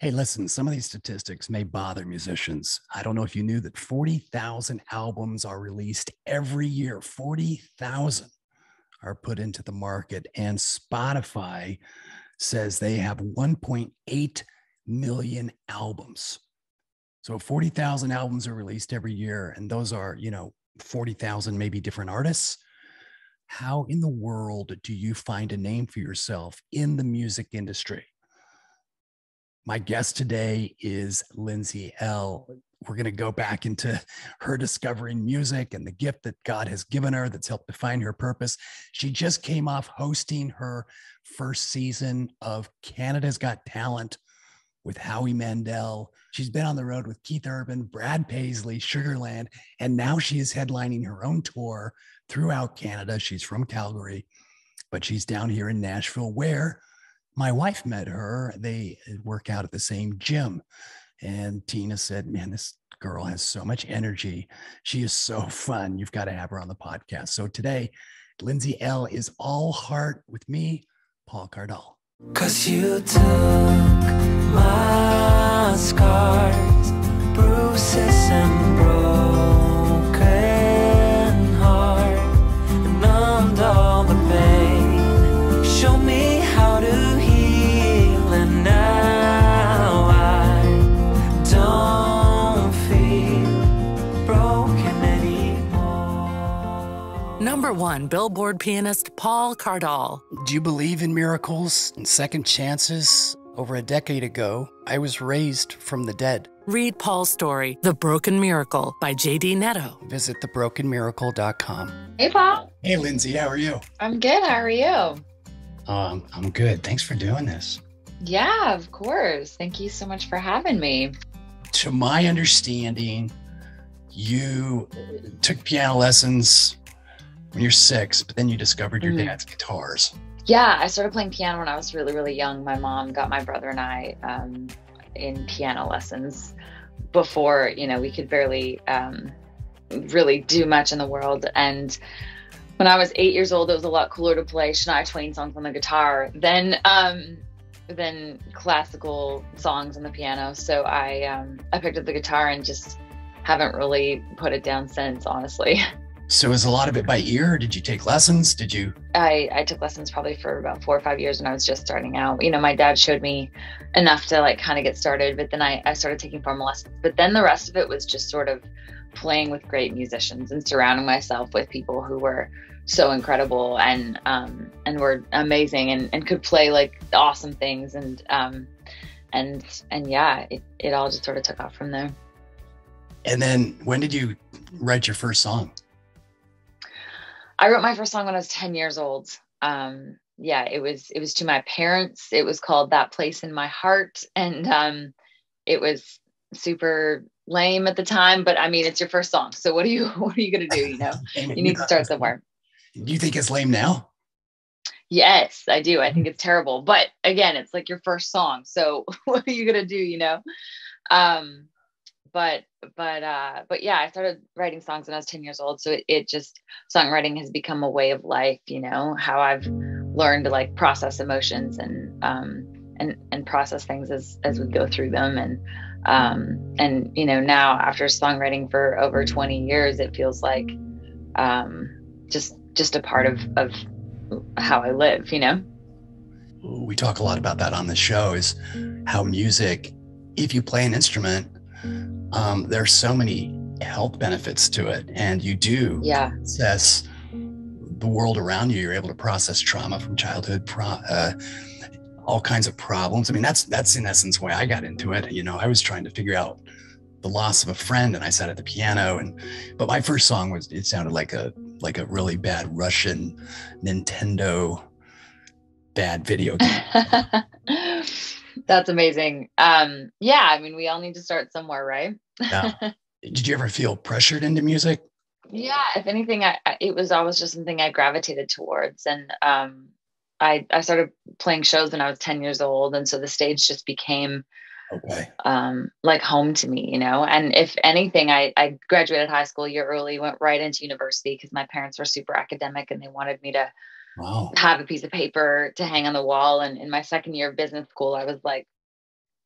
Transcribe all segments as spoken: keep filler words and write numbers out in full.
Hey, listen, some of these statistics may bother musicians. I don't know if you knew that forty thousand albums are released every year. forty thousand are put into the market. And Spotify says they have one point eight million albums. So forty thousand albums are released every year. And those are, you know, forty thousand maybe different artists. How in the world do you find a name for yourself in the music industry? My guest today is Lindsay Ell. We're going to go back into her discovering music and the gift that God has given her that's helped define her purpose. She just came off hosting her first season of Canada's Got Talent with Howie Mandel. She's been on the road with Keith Urban, Brad Paisley, Sugarland, and now she is headlining her own tour throughout Canada. She's from Calgary, but she's down here in Nashville where my wife met her. They work out at the same gym. And Tina said, man, this girl has so much energy. She is so fun. You've got to have her on the podcast. So today, Lindsay Ell is all heart with me, Paul Cardall. Because you took my scars, bruises and broken heart, and numbed all the pain. Show me how to. Number one Billboard pianist Paul Cardall. Do you believe in miracles and second chances? Over a decade ago, I was raised from the dead. Read Paul's story, The Broken Miracle, by J D Netto. Visit the broken miracle dot com. Hey, Paul. Hey, Lindsay. How are you? I'm good. How are you? Um, I'm good. Thanks for doing this. Yeah, of course. Thank you so much for having me. To my understanding, you took piano lessons when you're six, but then you discovered your mm. dad's guitars. Yeah, I started playing piano when I was really, really young. My mom got my brother and I um, in piano lessons before, you know, we could barely um, really do much in the world. And when I was eight years old, it was a lot cooler to play Shania Twain songs on the guitar than, um, than classical songs on the piano. So I, um, I picked up the guitar and just haven't really put it down since, honestly. So is a lot of it by ear? Did you take lessons? Did you? I, I took lessons probably for about four or five years when I was just starting out. You know, my dad showed me enough to like kind of get started, but then I, I started taking formal lessons. But then the rest of it was just sort of playing with great musicians and surrounding myself with people who were so incredible and um, and were amazing and, and could play like awesome things. And um, and and yeah, it, it all just sort of took off from there. And then when did you write your first song? I wrote my first song when I was ten years old. Um, yeah, it was it was to my parents. It was called That Place in My Heart. And um, it was super lame at the time, but I mean, it's your first song. So what are you what are you gonna do? You know, you need to start somewhere. Do you think it's lame now? Yes, I do. I think it's terrible. But again, it's like your first song. So what are you gonna do, you know? Um But, but, uh, but yeah, I started writing songs when I was ten years old. So it, it just, songwriting has become a way of life, you know, how I've learned to like process emotions and, um, and, and process things as, as we go through them. And, um, and, you know, now after songwriting for over twenty years, it feels like, um, just, just a part of, of how I live, you know? We talk a lot about that on the show, is how music, if you play an instrument, Um, there's so many health benefits to it, and you do yeah. process the world around you. You're able to process trauma from childhood, pro uh, all kinds of problems. I mean, that's that's in essence why I got into it. You know, I was trying to figure out the loss of a friend, and I sat at the piano. And but my first song was it sounded like a like a really bad Russian Nintendo bad video game. That's amazing. Um, yeah, I mean, we all need to start somewhere, right? Yeah. Did you ever feel pressured into music? Yeah, if anything, I, I, it was always just something I gravitated towards. And um, I, I started playing shows when I was ten years old. And so the stage just became okay. um, like home to me, you know? And if anything, I, I graduated high school a year early, went right into university because my parents were super academic and they wanted me to Wow. have a piece of paper to hang on the wall. And in my second year of business school, I was like,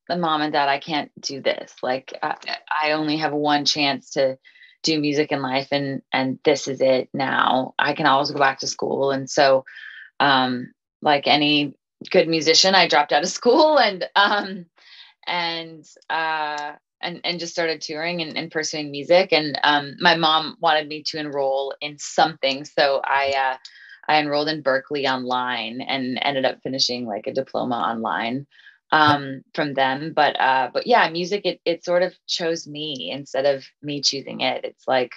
but mom and dad, I can't do this. Like I, I only have one chance to do music in life, and, and this is it now. I can always go back to school. And so, um, like any good musician, I dropped out of school and, um, and, uh, and, and just started touring and, and pursuing music. And, um, my mom wanted me to enroll in something. So I, uh, I enrolled in Berkeley online and ended up finishing like a diploma online, um, from them. But, uh, but yeah, music, it, it sort of chose me instead of me choosing it. It's like,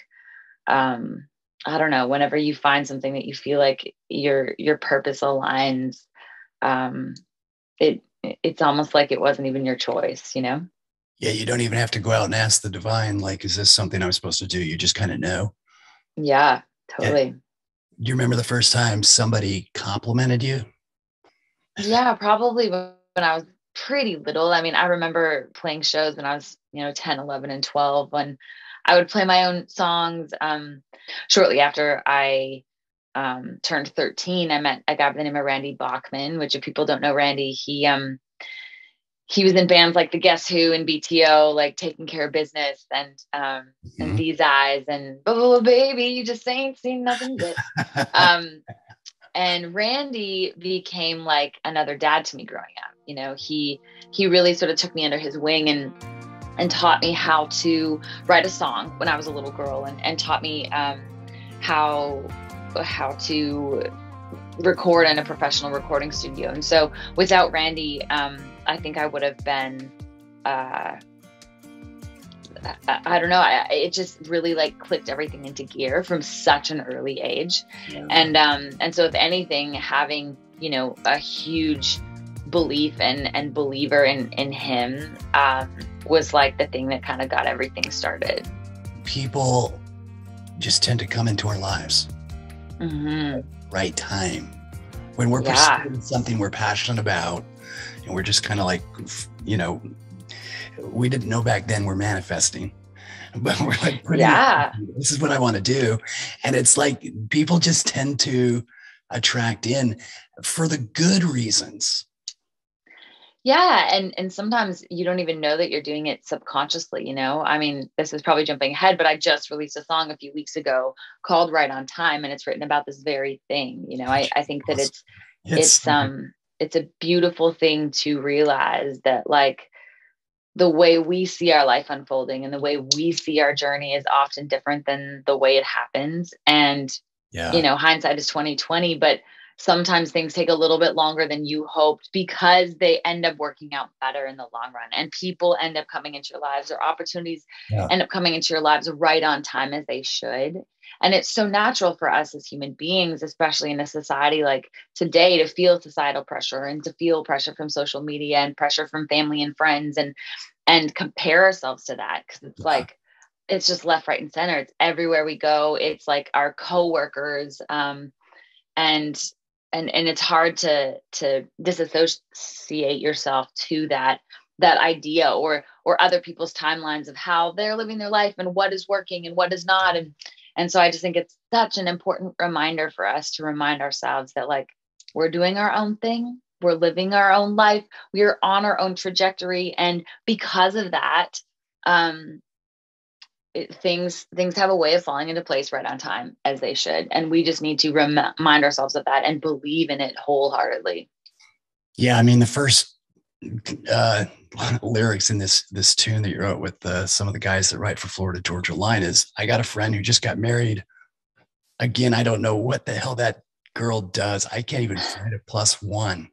um, I don't know, whenever you find something that you feel like your, your purpose aligns, um, it, it's almost like it wasn't even your choice, you know? Yeah. You don't even have to go out and ask the divine, like, is this something I was supposed to do? You just kind of know. Yeah, totally. Yeah. Do you remember the first time somebody complimented you? Yeah, probably when I was pretty little. I mean, I remember playing shows when I was, you know, ten, eleven, and twelve, when I would play my own songs. Um, shortly after I um, turned thirteen, I met a guy by the name of Randy Bachman, which if people don't know Randy, he, um, he was in bands like The Guess Who and B T O, like Taking Care of Business and, um, mm-hmm. and These Eyes and oh, baby, you just ain't seen nothing good. um, and Randy became like another dad to me growing up. You know, he, he really sort of took me under his wing and, and taught me how to write a song when I was a little girl, and, and taught me, um, how, how to record in a professional recording studio. And so without Randy, um, I think I would have been, uh, I, I don't know. I, it just really like clicked everything into gear from such an early age. Yeah. And, um, and so if anything, having, you know, a huge belief and, and believer in, in him, um, was like the thing that kind of got everything started. People just tend to come into our lives. Mm-hmm. Right time. When we're yeah. pursuing something we're passionate about, and we're just kind of like, you know, we didn't know back then we're manifesting, but we're like, yeah, this is what I want to do. And it's like, people just tend to attract in for the good reasons. Yeah. And, and sometimes you don't even know that you're doing it subconsciously, you know? I mean, this is probably jumping ahead, but I just released a song a few weeks ago called Right On Time. And it's written about this very thing. You know, I, I think that it's, it's, it's um, it's a beautiful thing to realize that like the way we see our life unfolding and the way we see our journey is often different than the way it happens. And, yeah. you know, hindsight is twenty twenty, but sometimes things take a little bit longer than you hoped because they end up working out better in the long run, and people end up coming into your lives, or opportunities yeah. end up coming into your lives right on time as they should. And it's so natural for us as human beings, especially in a society like today, to feel societal pressure and to feel pressure from social media and pressure from family and friends, and, and compare ourselves to that. Cause it's like, it's just left, right, and center. It's everywhere we go. It's like our coworkers. Um, and, and, and it's hard to, to disassociate yourself to that, that idea or, or other people's timelines of how they're living their life and what is working and what is not. And, And so I just think it's such an important reminder for us to remind ourselves that like, we're doing our own thing. We're living our own life. We are on our own trajectory. And because of that, um, it, things, things have a way of falling into place right on time as they should. And we just need to rem- remind ourselves of that and believe in it wholeheartedly. Yeah. I mean, the first uh, lyrics in this, this tune that you wrote with uh, some of the guys that write for Florida Georgia Line is, I got a friend who just got married. Again, I don't know what the hell that girl does. I can't even find a plus one.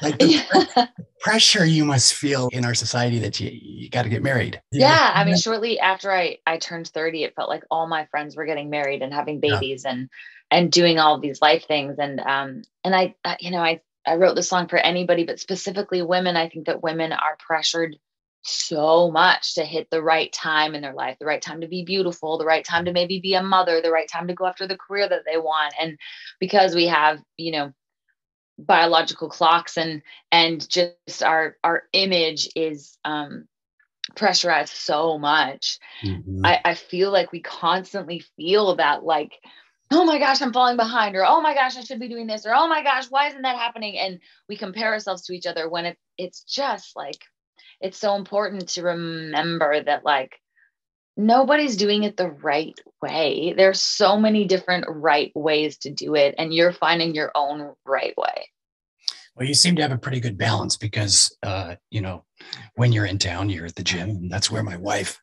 Like the yeah. pressure you must feel in our society that you, you got to get married. You yeah. Know? I mean, shortly after I, I turned thirty, it felt like all my friends were getting married and having babies yeah. and, and doing all these life things. And, um, and I, I you know, I, I wrote this song for anybody, but specifically women. I think that women are pressured so much to hit the right time in their life, the right time to be beautiful, the right time to maybe be a mother, the right time to go after the career that they want. And because we have, you know, biological clocks and, and just our, our image is, um, pressurized so much. Mm-hmm. I, I feel like we constantly feel that like, oh my gosh, I'm falling behind, or, oh my gosh, I should be doing this, or, oh my gosh, why isn't that happening? And we compare ourselves to each other when it, it's just like, it's so important to remember that, like, nobody's doing it the right way. There's so many different right ways to do it, and you're finding your own right way. Well, you seem to have a pretty good balance because, uh, you know, when you're in town, you're at the gym, and that's where my wife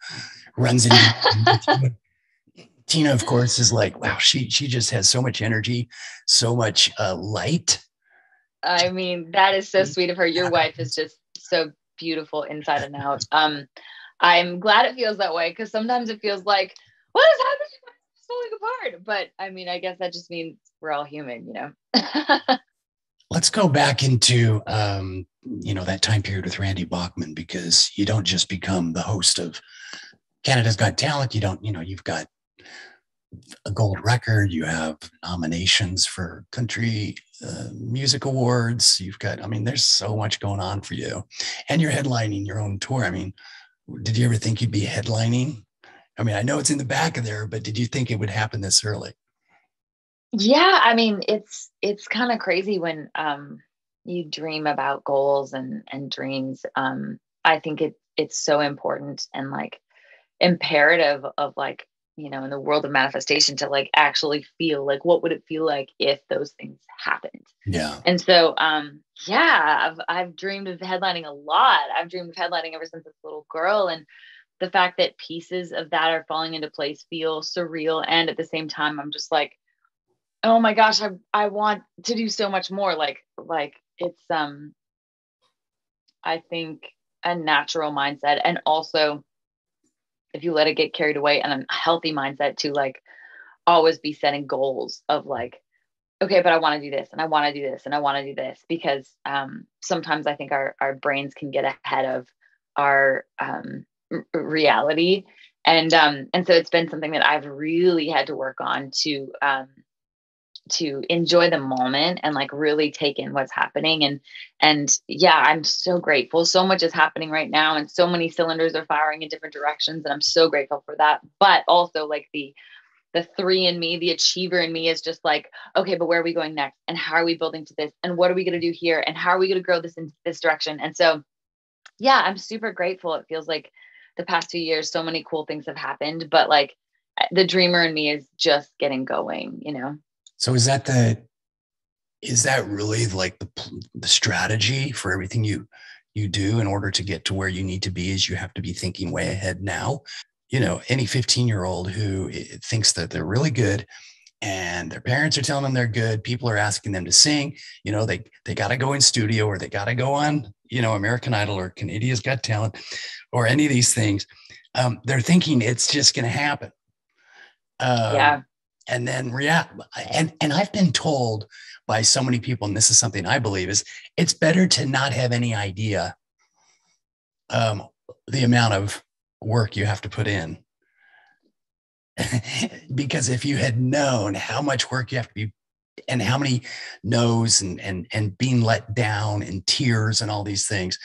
runs in. Tina, of course, is like, wow, she she just has so much energy, so much uh, light. I mean, that is so sweet of her. Your wife is just so beautiful inside and out. Um, I'm glad it feels that way, because sometimes it feels like, what is happening? It's falling apart. But I mean, I guess that just means we're all human, you know? Let's go back into, um, you know, that time period with Randy Bachman, because you don't just become the host of Canada's Got Talent. You don't, you know, you've got a gold record, you have nominations for country uh, music awards, you've got, I mean, there's so much going on for you, and you're headlining your own tour. I mean, did you ever think you'd be headlining? I mean, I know it's in the back of there, but did you think it would happen this early? Yeah, I mean, it's it's kind of crazy when um you dream about goals and and dreams. um I think it it's so important and like imperative of like, you know, in the world of manifestation, to like actually feel like, what would it feel like if those things happened? Yeah. And so, um, yeah, I've, I've dreamed of headlining a lot. I've dreamed of headlining ever since I was a little girl. And the fact that pieces of that are falling into place feel surreal. And at the same time, I'm just like, oh my gosh, I, I want to do so much more. Like, like it's, um, I think a natural mindset. And also, if you let it get carried away, and a healthy mindset to like always be setting goals of like, okay, but I want to do this and I want to do this and I want to do this, because um, sometimes I think our, our brains can get ahead of our um, reality. And, um, and so it's been something that I've really had to work on to, um, to enjoy the moment and like really take in what's happening. And, and yeah, I'm so grateful. So much is happening right now, and so many cylinders are firing in different directions, and I'm so grateful for that. But also like the, the three in me, the achiever in me, is just like, okay, but where are we going next? And how are we building to this? And what are we going to do here? And how are we going to grow this in this direction? And so, yeah, I'm super grateful. It feels like the past two years, so many cool things have happened, but like the dreamer in me is just getting going, you know? So is that the, is that really like the, the strategy for everything you, you do in order to get to where you need to be, is you have to be thinking way ahead now? You know, any fifteen year old who thinks that they're really good and their parents are telling them they're good, people are asking them to sing, you know, they, they got to go in studio, or they got to go on, you know, American Idol or Canada's Got Talent or any of these things. Um, they're thinking it's just going to happen. Um, yeah. And then react. And, and I've been told by so many people, and this is something I believe, is it's better to not have any idea um, the amount of work you have to put in. Because if you had known how much work you have to be, and how many no's and, and, and being let down and tears and all these things,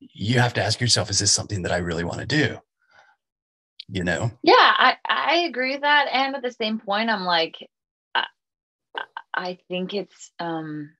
you have to ask yourself, is this something that I really want to do? You know? Yeah, I, I agree with that. And at the same point, I'm like, I, I think it's um,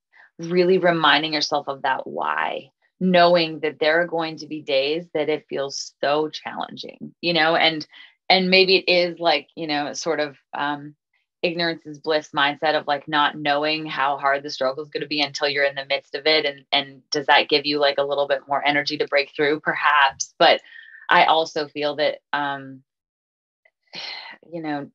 really reminding yourself of that why, knowing that there are going to be days that it feels so challenging, you know, and, and maybe it is like, you know, sort of um, ignorance is bliss mindset of like not knowing how hard the struggle is going to be until you're in the midst of it. And, and does that give you like a little bit more energy to break through? Perhaps. But I also feel that, um, you know,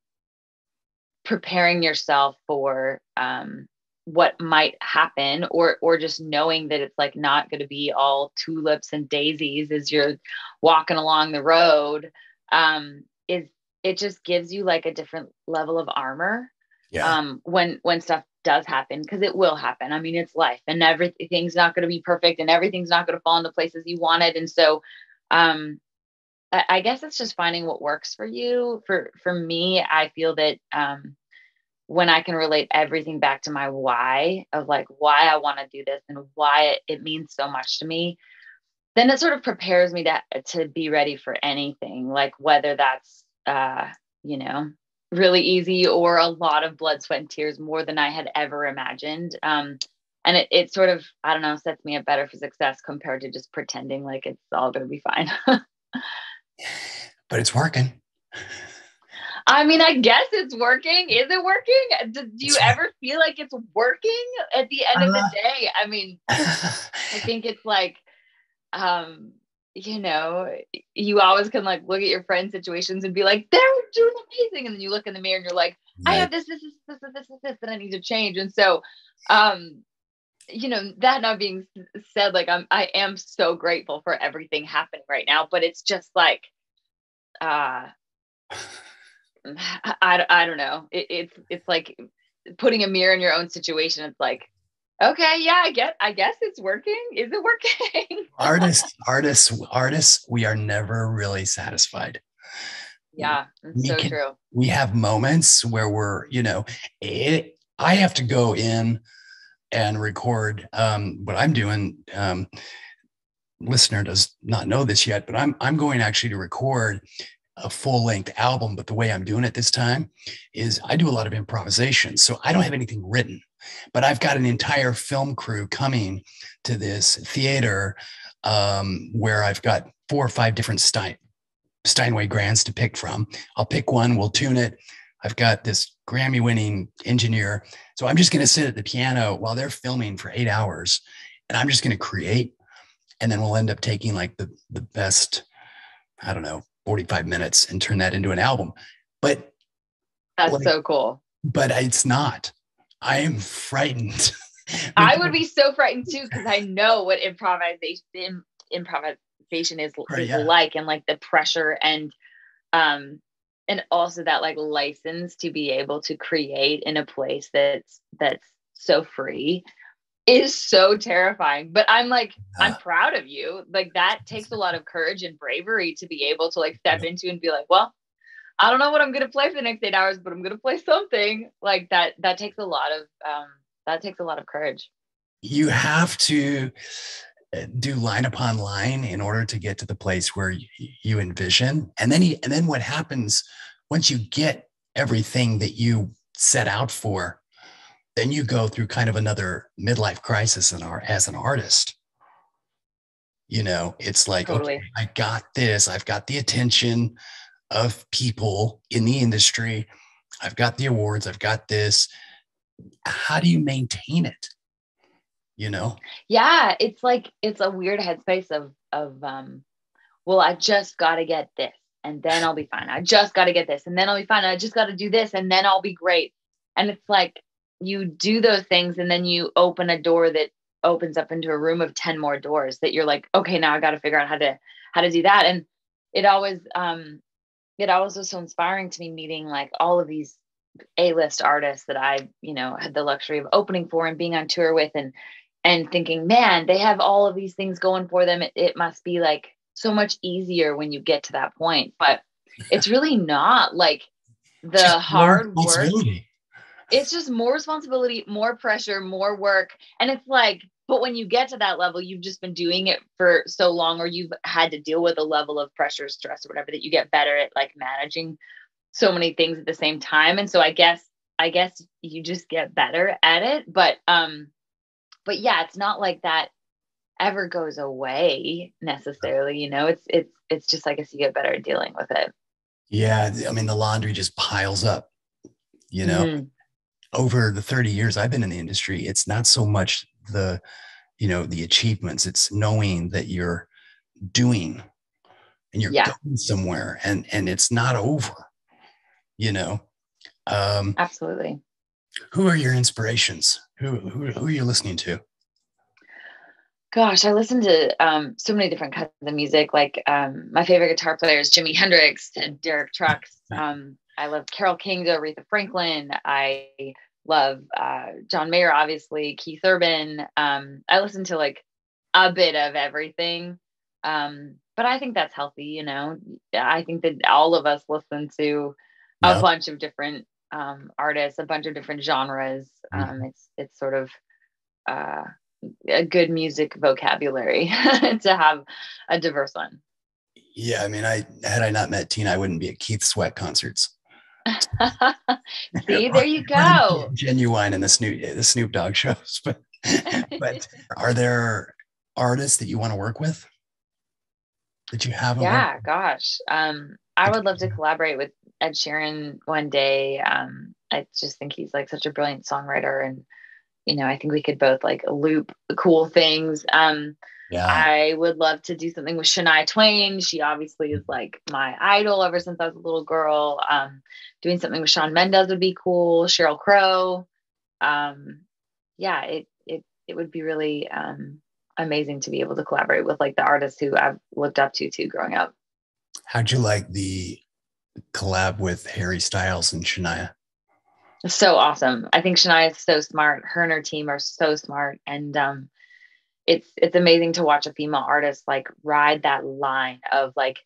preparing yourself for um, what might happen, or or just knowing that it's like not going to be all tulips and daisies as you're walking along the road, um, is it just gives you like a different level of armor. Yeah. um, when when stuff does happen, because it will happen. I mean, it's life, and everything's not going to be perfect, and everything's not going to fall into places you wanted, and so. Um, I guess it's just finding what works for you. For, for me, I feel that, um, when I can relate everything back to my why of like why I want to do this and why it, it means so much to me, then it sort of prepares me to, to be ready for anything, like whether that's, uh, you know, really easy or a lot of blood, sweat, and tears, more than I had ever imagined. Um, And it, it sort of, I don't know, sets me up better for success compared to just pretending like it's all going to be fine. But it's working. I mean, I guess it's working. Is it working? Do, do you it's ever feel like it's working at the end uh, of the day? I mean, I think it's like, um, you know, you always can like look at your friend's situations and be like, they're doing amazing. And then you look in the mirror and you're like, right. I have this, this, this, this, this, this, that I need to change. And so, um, you know, that not being said, like, I'm, I am so grateful for everything happening right now, but it's just like, uh, I, I don't know. It, it's, it's like putting a mirror in your own situation. It's like, okay, yeah, I get, I guess it's working. Is it working? artists, artists, artists, we are never really satisfied. Yeah. It's so can, true. We have moments where we're, you know, it, I have to go in and record, um, what I'm doing, um, listener does not know this yet, but I'm, I'm going actually to record a full length album. But the way I'm doing it this time is I do a lot of improvisation. So I don't have anything written, but I've got an entire film crew coming to this theater um, where I've got four or five different Stein, Steinway grands to pick from. I'll pick one, we'll tune it. I've got this Grammy winning engineer. So I'm just going to sit at the piano while they're filming for eight hours and I'm just going to create. And then we'll end up taking like the, the best, I don't know, forty-five minutes and turn that into an album. But that's like, so cool. But it's not. I am frightened. I would be so frightened too, because I know what improvisation improvisation is, right, is yeah. like, and like the pressure and um and also that like license to be able to create in a place that's that's so free is so terrifying. But I'm like, uh, I'm proud of you. Like that takes a lot of courage and bravery to be able to like step yeah. into and be like, well, I don't know what I'm going to play for the next eight hours, but I'm going to play something like that. That takes a lot of, um, that takes a lot of courage. You have to do line upon line in order to get to the place where you, you envision. And then, you, and then what happens once you get everything that you set out for, then you go through kind of another midlife crisis in our, as an artist. You know, it's like, totally. Okay, I got this, I've got the attention of people in the industry. I've got the awards. I've got this. How do you maintain it? You know? Yeah. It's like, it's a weird headspace of, of, um, well, I just got to get this and then I'll be fine. I just got to get this and then I'll be fine. I just got to do this and then I'll be great. And it's like, you do those things and then you open a door that opens up into a room of ten more doors that you're like, okay, now I got to figure out how to, how to do that. And it always, um, it always was so inspiring to me meeting like all of these A-list artists that I, you know, had the luxury of opening for and being on tour with and, and thinking, man, they have all of these things going for them. It, it must be like so much easier when you get to that point, but it's really not like the hard work. It's just more responsibility, more pressure, more work. And it's like, but when you get to that level, you've just been doing it for so long, or you've had to deal with a level of pressure, stress, or whatever, that you get better at like managing so many things at the same time. And so I guess, I guess you just get better at it. But, um, but yeah, it's not like that ever goes away necessarily. You know, it's, it's, it's just, I guess you get better at dealing with it. Yeah. I mean, the laundry just piles up, you know, mm-hmm. over the thirty years I've been in the industry. It's not so much the, you know, the achievements, it's knowing that you're doing and you're yeah. going somewhere and, and it's not over, you know? Um, Absolutely. Who are your inspirations? Who, who, who are you listening to? Gosh, I listen to, um, so many different kinds of music. Like, um, my favorite guitar player is Jimi Hendrix and Derek Trucks. Um, I love Carole King to Aretha Franklin. I love uh, John Mayer, obviously, Keith Urban. Um, I listen to like a bit of everything, um, but I think that's healthy, you know. I think that all of us listen to a yeah. bunch of different um, artists, a bunch of different genres. Um, it's it's sort of uh, a good music vocabulary to have a diverse one. Yeah, I mean, I had I not met Tina, I wouldn't be at Keith Sweat concerts. See, there you go. Genuine in the Snoop the Snoop Dogg shows, but But are there artists that you want to work with that you haven't? Yeah, gosh. Um, I would love to collaborate with Ed Sheeran one day. Um, I just think he's like such a brilliant songwriter, and, you know, I think we could both like loop cool things. Um, yeah. I would love to do something with Shania Twain. She obviously is like my idol ever since I was a little girl. Um, doing something with Sean Mendez would be cool. Cheryl Crow. Um, yeah, it, it, it would be really, um, amazing to be able to collaborate with like the artists who I've looked up to too growing up. How'd you like the collab with Harry Styles and Shania? So awesome. I think Shania is so smart. Her and her team are so smart. And um, it's, it's amazing to watch a female artist like ride that line of like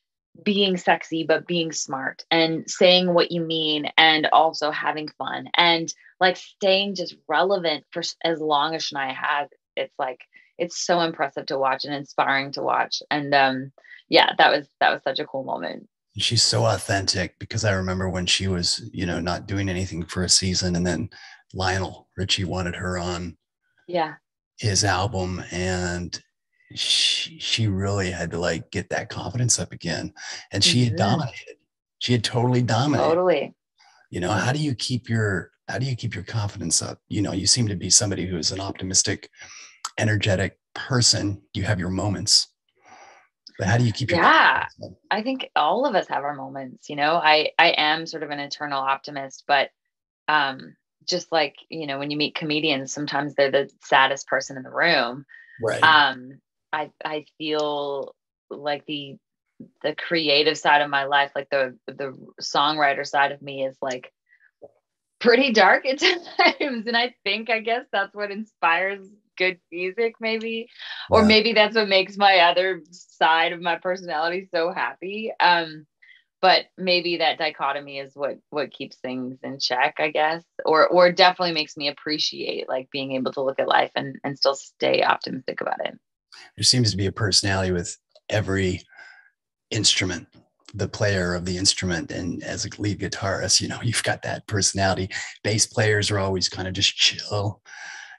being sexy, but being smart and saying what you mean and also having fun and like staying just relevant for as long as Shania has. It's like, it's so impressive to watch and inspiring to watch. And um, yeah, that was, that was such a cool moment. She's so authentic, because I remember when she was, you know, not doing anything for a season, and then Lionel Richie wanted her on yeah. his album, and she, she really had to like get that confidence up again. And she mm-hmm. had dominated. She had totally dominated. Totally. You know, how do you keep your, how do you keep your confidence up? You know, you seem to be somebody who is an optimistic, energetic person. You have your moments. But how do you keep your yeah, I think all of us have our moments, you know. I, I am sort of an eternal optimist, but um, just like, you know, when you meet comedians, sometimes they're the saddest person in the room. Right. Um, I I feel like the the creative side of my life, like the the songwriter side of me is like pretty dark at times. And I think, I guess that's what inspires good music, maybe, or yeah. maybe that's what makes my other side of my personality so happy. Um, but maybe that dichotomy is what, what keeps things in check, I guess, or, or definitely makes me appreciate like being able to look at life and, and still stay optimistic about it. There seems to be a personality with every instrument, the player of the instrument. And as a lead guitarist, you know, you've got that personality. Bass players are always kind of just chill.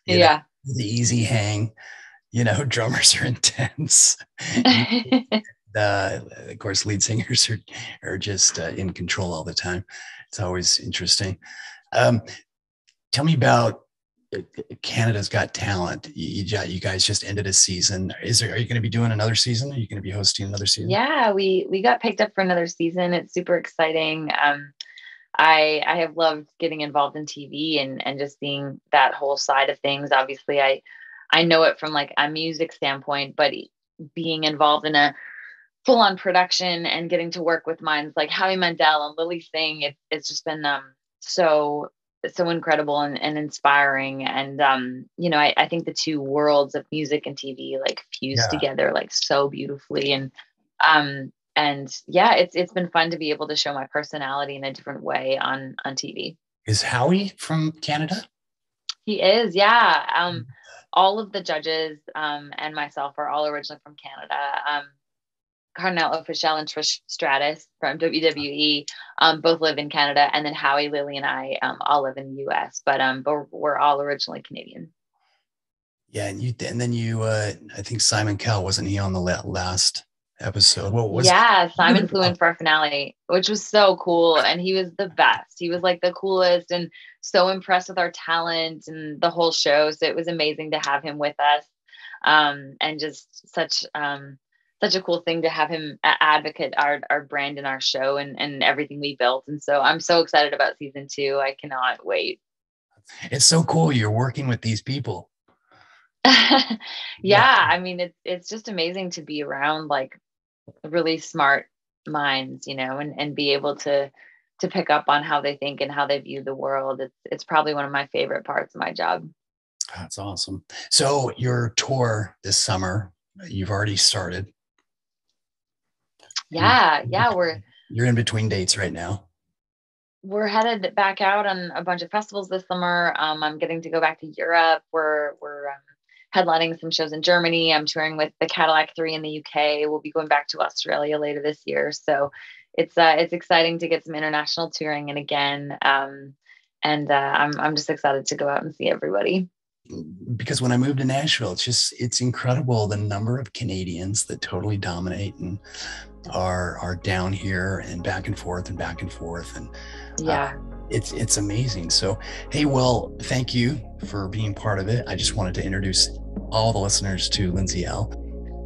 Yeah. Know? The easy hang, you know, drummers are intense. uh, of course, lead singers are, are just uh, in control all the time. It's always interesting. Um, tell me about Canada's Got Talent. You, you guys just ended a season. Is there, are you going to be doing another season? Are you going to be hosting another season? Yeah, we, we got picked up for another season. It's super exciting. Um, I, I have loved getting involved in T V and, and just seeing that whole side of things. Obviously, I, I know it from like a music standpoint, but being involved in a full-on production and getting to work with minds like Howie Mandel and Lily Singh, it, it's just been um, so so incredible and, and inspiring. And um, you know, I, I think the two worlds of music and T V like fused yeah. together like so beautifully. And um, And yeah, it's it's been fun to be able to show my personality in a different way on on T V. Is Howie from Canada? He is, yeah. Um, all of the judges um, and myself are all originally from Canada. Um, Carnell O'Fishal and Trish Stratus from W W E um, both live in Canada, and then Howie, Lily, and I um, all live in the U S. But um, but we're all originally Canadian. Yeah, and you and then you, uh, I think Simon Cowell, wasn't he on the last episode? What was yeah it? Simon flew in for our finale, which was so cool, and he was the best. He was like the coolest and so impressed with our talent and the whole show. So it was amazing to have him with us, um and just such um such a cool thing to have him advocate our our brand and our show and and everything we built. And so I'm so excited about season two. I cannot wait. It's so cool you're working with these people. yeah, yeah I mean, it's it's just amazing to be around like really smart minds, you know, and, and be able to, to pick up on how they think and how they view the world. It's, it's probably one of my favorite parts of my job. That's awesome. So your tour this summer, you've already started. Yeah. Yeah. We're, you're in between dates right now. We're headed back out on a bunch of festivals this summer. Um, I'm getting to go back to Europe. We're, we're, um, headlining some shows in Germany. I'm touring with the Cadillac Three in the U K. We'll be going back to Australia later this year. So it's, uh, it's exciting to get some international touring in again. Um, and, uh, I'm, I'm just excited to go out and see everybody. because when I moved to Nashville, it's just, it's incredible the number of Canadians that totally dominate and are are down here and back and forth and back and forth. And yeah, uh, it's it's amazing. So, hey, well, thank you for being part of it. I just wanted to introduce all the listeners to Lindsay Ell.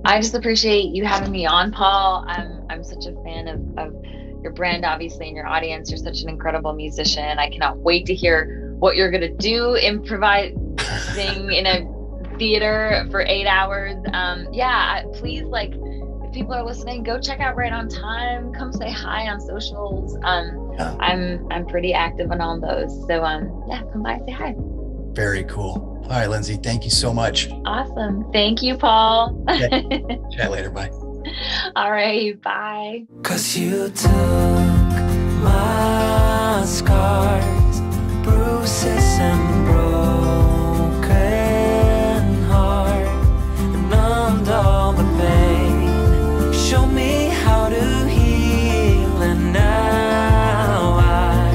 I just appreciate you having me on, Paul. I'm, I'm such a fan of, of your brand, obviously, and your audience. You're such an incredible musician. I cannot wait to hear what you're going to do, improvising in a theater for eight hours. Um, yeah, please, like, if people are listening, go check out Right On Time. Come say hi on socials. Um, yeah. I'm, I'm pretty active on all those. So, um, yeah, come by and say hi. Very cool. All right, Lindsay, thank you so much. Awesome. Thank you, Paul. Okay. Chat later. Bye. All right. Bye. 'Cause you took my scars, bruises, and broken heart, and numbed all the pain. Show me how to heal, and now I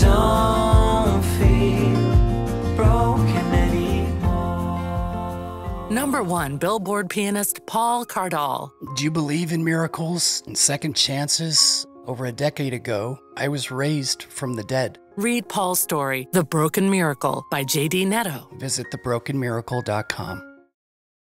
don't feel broken. Number one Billboard pianist Paul Cardall. Do you believe in miracles and second chances? Over a decade ago, I was raised from the dead. Read Paul's story, The Broken Miracle, by J D Netto. Visit the broken miracle dot com.